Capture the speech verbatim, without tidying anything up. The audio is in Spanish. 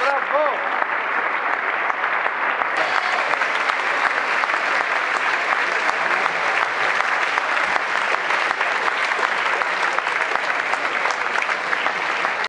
bravo.